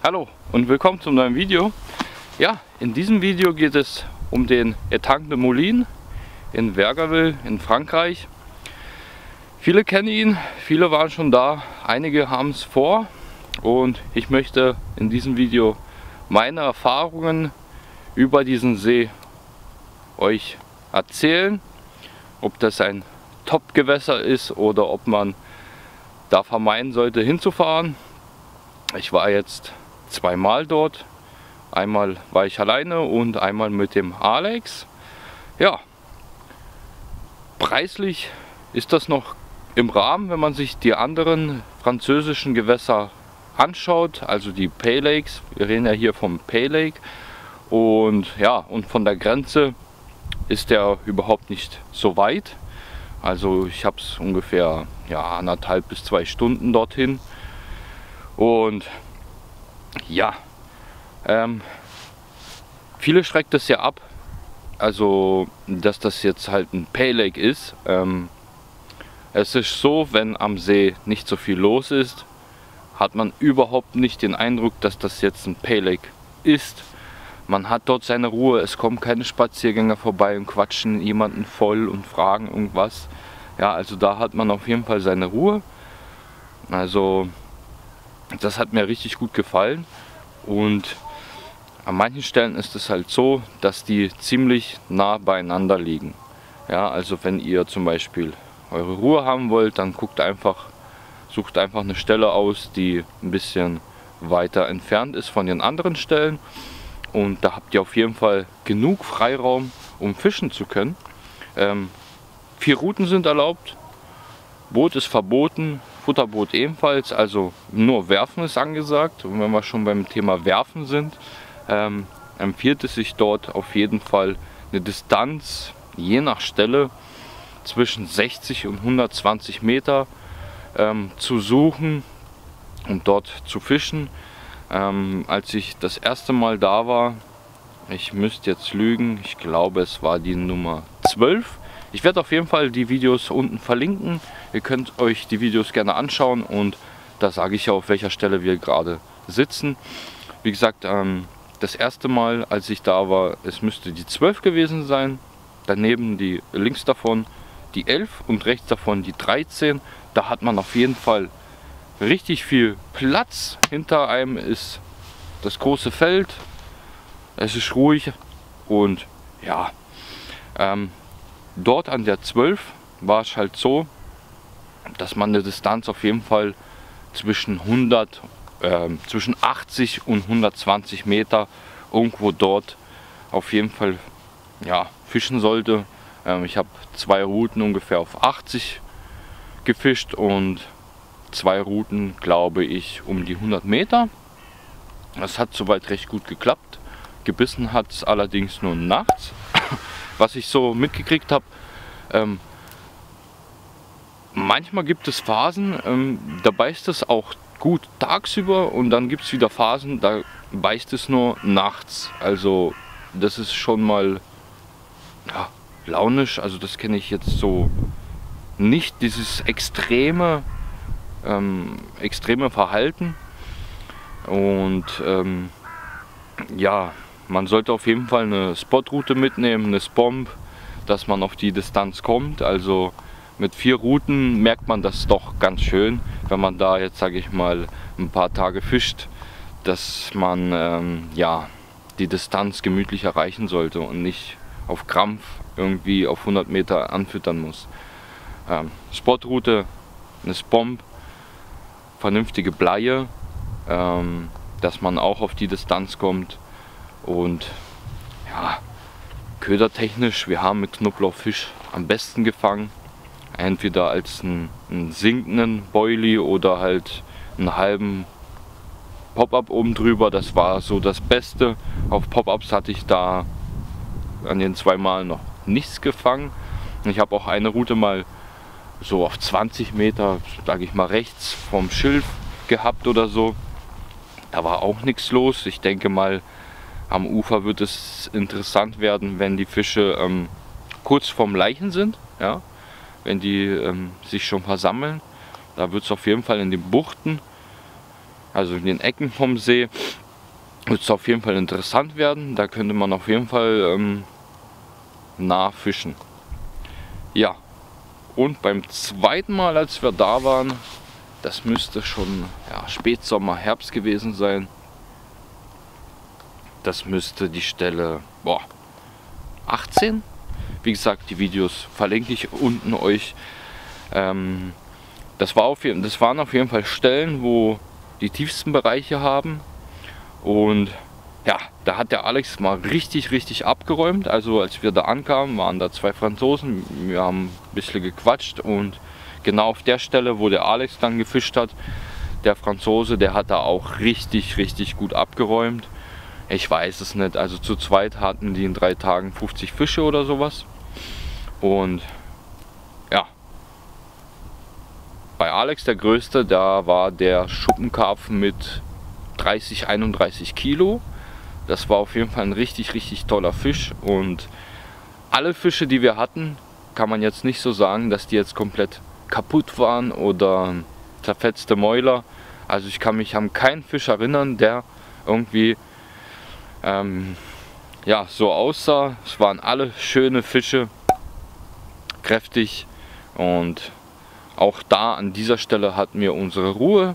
Hallo und willkommen zu neuen Video. Ja, in diesem Video geht es um den Étang du Moulin in Vergaville in Frankreich. Viele kennen ihn, viele waren schon da, einige haben es vor und ich möchte in diesem Video meine Erfahrungen über diesen See euch erzählen. Ob das ein Top-Gewässer ist oder ob man da vermeiden sollte hinzufahren. Ich war jetzt zweimal dort. Einmal war ich alleine und einmal mit dem Alex. Ja, preislich ist das noch im Rahmen, wenn man sich die anderen französischen Gewässer anschaut, also die Paylakes. Wir reden ja hier vom Paylake und ja, und von der Grenze ist der überhaupt nicht so weit. Also ich habe es ungefähr ja, 1,5 bis 2 Stunden dorthin. Und ja, viele schreckt es ja ab, also dass das jetzt halt ein Paylake ist. Es ist so, wenn am See nicht so viel los ist, hat man überhaupt nicht den Eindruck, dass das jetzt ein Paylake ist. Man hat dort seine Ruhe, es kommen keine Spaziergänger vorbei und quatschen jemanden voll und fragen irgendwas. Ja, also da hat man auf jeden Fall seine Ruhe. Also das hat mir richtig gut gefallen und an manchen Stellen ist es halt so, dass die ziemlich nah beieinander liegen. Ja, also wenn ihr zum Beispiel eure Ruhe haben wollt, dann sucht einfach eine Stelle aus, die ein bisschen weiter entfernt ist von den anderen Stellen. Und da habt ihr auf jeden Fall genug Freiraum, um fischen zu können. 4 Routen sind erlaubt, Boot ist verboten, Futterboot ebenfalls, also nur Werfen ist angesagt. Und wenn wir schon beim Thema Werfen sind, empfiehlt es sich dort auf jeden Fall eine Distanz, je nach Stelle, zwischen 60 und 120 Meter zu suchen und dort zu fischen. Als ich das erste Mal da war, ich müsste jetzt lügen, ich glaube es war die Nummer 12. Ich werde auf jeden Fall die Videos unten verlinken. Ihr könnt euch die Videos gerne anschauen und da sage ich ja, auf welcher Stelle wir gerade sitzen. Wie gesagt, das erste Mal, als ich da war, es müsste die 12 gewesen sein. Daneben die links davon die 11 und rechts davon die 13. Da hat man auf jeden Fall richtig viel Platz. Hinter einem ist das große Feld. Es ist ruhig und ja, dort an der 12 war es halt so, dass man eine Distanz auf jeden Fall zwischen 80 und 120 Meter irgendwo dort auf jeden Fall ja, fischen sollte. Ich habe 2 Routen ungefähr auf 80 gefischt und 2 Routen, glaube ich, um die 100 Meter. Das hat soweit recht gut geklappt. Gebissen hat es allerdings nur nachts. Was ich so mitgekriegt habe, manchmal gibt es Phasen, da beißt es auch gut tagsüber und dann gibt es wieder Phasen, da beißt es nur nachts. Also das ist schon mal ja, launisch, also das kenne ich jetzt so nicht, dieses extreme Verhalten. Und ja, man sollte auf jeden Fall eine Spotroute mitnehmen, eine Spomb, dass man auf die Distanz kommt. Also mit 4 Routen merkt man das doch ganz schön, wenn man da jetzt, sage ich mal, ein paar Tage fischt, dass man ja, die Distanz gemütlich erreichen sollte und nicht auf Krampf irgendwie auf 100 Meter anfüttern muss. Spotroute, eine Spomb, vernünftige Bleie, dass man auch auf die Distanz kommt. Und ja, ködertechnisch, wir haben mit Knoblauchfisch am besten gefangen. Entweder als einen sinkenden Boilie oder halt einen halben Pop-Up oben drüber. Das war so das Beste. Auf Pop-Ups hatte ich da an den 2 Malen noch nichts gefangen. Ich habe auch eine Route mal so auf 20 Meter, sage ich mal, rechts vom Schilf gehabt oder so. Da war auch nichts los. Ich denke mal, am Ufer wird es interessant werden, wenn die Fische kurz vorm Laichen sind, ja? Wenn die sich schon versammeln. Da wird es auf jeden Fall in den Buchten also in den Ecken vom See, wird es auf jeden Fall interessant werden. Da könnte man auf jeden Fall nachfischen. Ja, und beim zweiten Mal, als wir da waren, das müsste schon ja, Spätsommer, Herbst gewesen sein. Das müsste die Stelle 18. Wie gesagt, die Videos verlinke ich unten euch. Das waren auf jeden Fall Stellen, wo die tiefsten Bereiche haben. Und ja, da hat der Alex mal richtig abgeräumt. Also als wir da ankamen, waren da zwei Franzosen. Wir haben ein bisschen gequatscht und genau auf der Stelle, wo der Alex dann gefischt hat, der Franzose, der hat da auch richtig gut abgeräumt. Ich weiß es nicht, also zu zweit hatten die in 3 Tagen 50 Fische oder sowas. Und ja, bei Alex der größte, da war der Schuppenkarpfen mit 31 Kilo. Das war auf jeden Fall ein richtig toller Fisch. Und alle Fische, die wir hatten, kann man jetzt nicht so sagen, dass die jetzt komplett kaputt waren oder zerfetzte Mäuler. Also ich kann mich an keinen Fisch erinnern, der irgendwie ja, so aussah. Es waren alle schöne Fische, kräftig, und auch da an dieser Stelle hatten wir unsere Ruhe,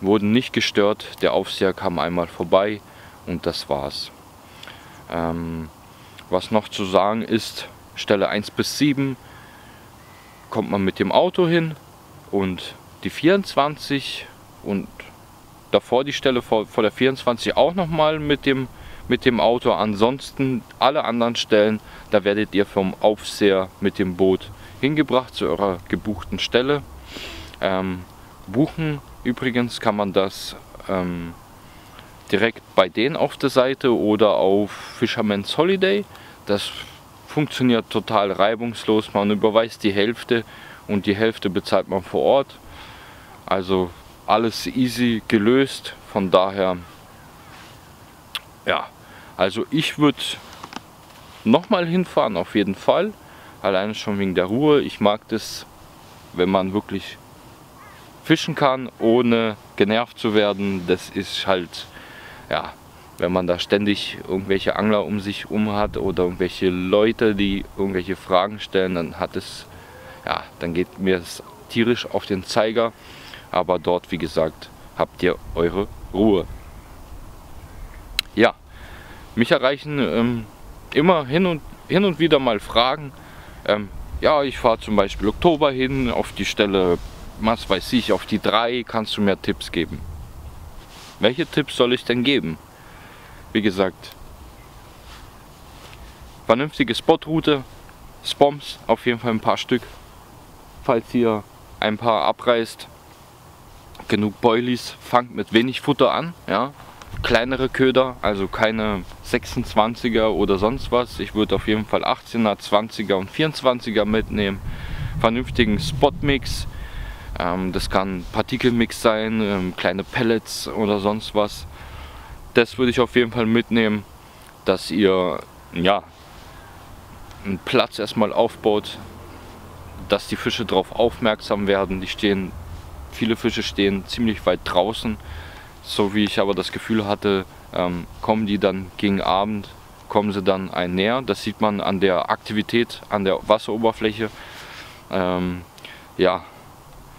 wurden nicht gestört. Der Aufseher kam einmal vorbei und das war's. Was noch zu sagen ist, Stelle 1 bis 7 kommt man mit dem Auto hin, und die 24 und davor die Stelle vor der 24 auch nochmal mit dem Auto. Ansonsten alle anderen Stellen, da werdet ihr vom Aufseher mit dem Boot hingebracht zu eurer gebuchten Stelle. Buchen übrigens kann man das direkt bei denen auf der Seite oder auf Fisherman's Holiday. Das funktioniert total reibungslos. Man überweist die Hälfte und die Hälfte bezahlt man vor Ort. Also alles easy gelöst, von daher, ja, also ich würde nochmal hinfahren, auf jeden Fall, alleine schon wegen der Ruhe. Ich mag das, wenn man wirklich fischen kann, ohne genervt zu werden. Das ist halt, ja, wenn man da ständig irgendwelche Angler um sich um hat oder irgendwelche Leute, die irgendwelche Fragen stellen, dann hat es, ja, dann geht mir das tierisch auf den Zeiger. Aber dort, wie gesagt, habt ihr eure Ruhe. Ja, mich erreichen immer hin und wieder mal Fragen. Ja, ich fahre zum Beispiel Oktober hin, auf die Stelle, was weiß ich, auf die 3, kannst du mir Tipps geben? Welche Tipps soll ich denn geben? Wie gesagt, vernünftige Spotroute, Spoms, auf jeden Fall ein paar Stück, falls ihr ein paar abreißt. Genug Boilies, fangt mit wenig Futter an, ja, kleinere Köder, also keine 26er oder sonst was. Ich würde auf jeden Fall 18er, 20er und 24er mitnehmen, vernünftigen Spotmix, das kann Partikelmix sein, kleine Pellets oder sonst was. Das würde ich auf jeden Fall mitnehmen, dass ihr ja einen Platz erstmal aufbaut, dass die Fische darauf aufmerksam werden. Viele Fische stehen ziemlich weit draußen, so wie ich aber das Gefühl hatte, kommen die dann gegen Abend, kommen sie dann ein näher. Das sieht man an der Aktivität, an der Wasseroberfläche. Ja,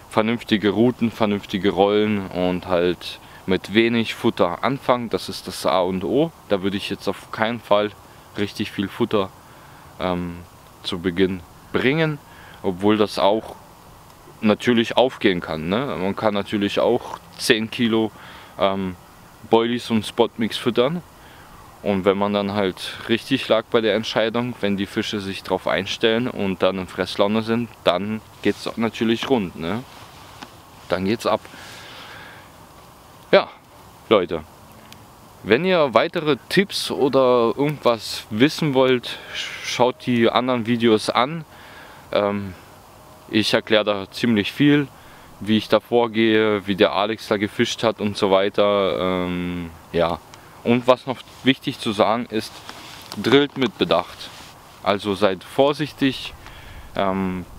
vernünftige Routen, vernünftige Rollen und halt mit wenig Futter anfangen, das ist das A und O. Da würde ich jetzt auf keinen Fall richtig viel Futter zu Beginn bringen, obwohl das auch natürlich aufgehen kann, ne? Man kann natürlich auch 10 Kilo Boilies und Spotmix füttern, und wenn man dann halt richtig lag bei der Entscheidung, wenn die Fische sich drauf einstellen und dann in Fresslaune sind, dann geht es natürlich rund, ne? Dann geht's ab. Ja, Leute, wenn ihr weitere Tipps oder irgendwas wissen wollt, schaut die anderen Videos an. Ich erkläre da ziemlich viel, wie ich da vorgehe, wie der Alex da gefischt hat und so weiter. Ja. Und was noch wichtig zu sagen ist, drillt mit Bedacht. Also seid vorsichtig,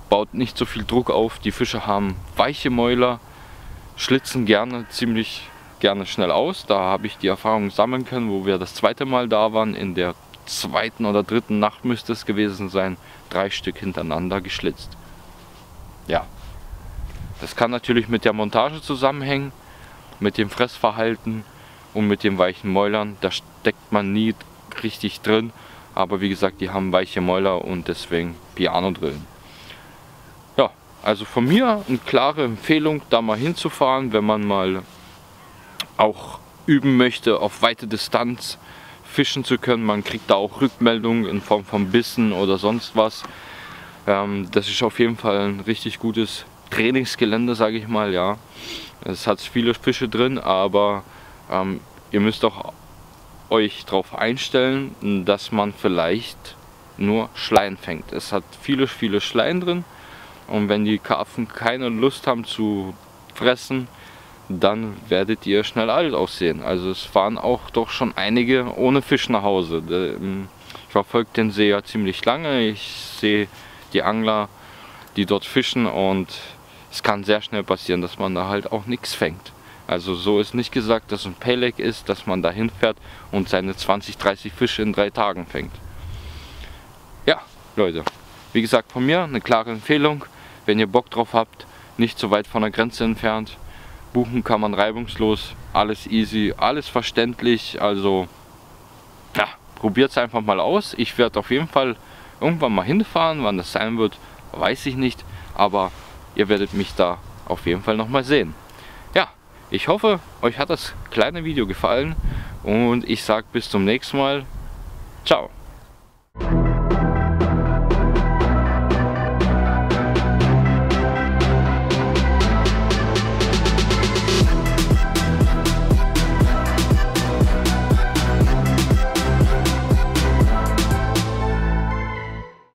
baut nicht so viel Druck auf. Die Fische haben weiche Mäuler, schlitzen gerne, ziemlich gerne schnell aus. Da habe ich die Erfahrung sammeln können, wo wir das zweite Mal da waren. In der zweiten oder dritten Nacht müsste es gewesen sein, 3 Stück hintereinander geschlitzt. Ja, das kann natürlich mit der Montage zusammenhängen, mit dem Fressverhalten und mit den weichen Mäulern. Da steckt man nie richtig drin, aber wie gesagt, die haben weiche Mäuler und deswegen Piano drillen. Ja, also von mir eine klare Empfehlung, da mal hinzufahren, wenn man mal auch üben möchte, auf weite Distanz fischen zu können. Man kriegt da auch Rückmeldungen in Form von Bissen oder sonst was. Das ist auf jeden Fall ein richtig gutes Trainingsgelände, sage ich mal, ja. Es hat viele Fische drin, aber ihr müsst auch euch darauf einstellen, dass man vielleicht nur Schleien fängt. Es hat viele Schleien drin und wenn die Karpfen keine Lust haben zu fressen, dann werdet ihr schnell alt aussehen. Also es fahren auch doch schon einige ohne Fisch nach Hause. Ich verfolge den See ja ziemlich lange. Ich sehe die Angler, die dort fischen, und es kann sehr schnell passieren, dass man da halt auch nichts fängt. Also so ist nicht gesagt, dass ein Paylake ist, dass man da hinfährt und seine 20, 30 Fische in 3 Tagen fängt. Ja, Leute, wie gesagt, von mir eine klare Empfehlung. Wenn ihr Bock drauf habt, nicht so weit von der Grenze entfernt. Buchen kann man reibungslos, alles easy, alles verständlich. Also ja, probiert es einfach mal aus. Ich werde auf jeden Fall irgendwann mal hinfahren. Wann das sein wird, weiß ich nicht. Aber ihr werdet mich da auf jeden Fall nochmal sehen. Ja, ich hoffe, euch hat das kleine Video gefallen und ich sage bis zum nächsten Mal. Ciao!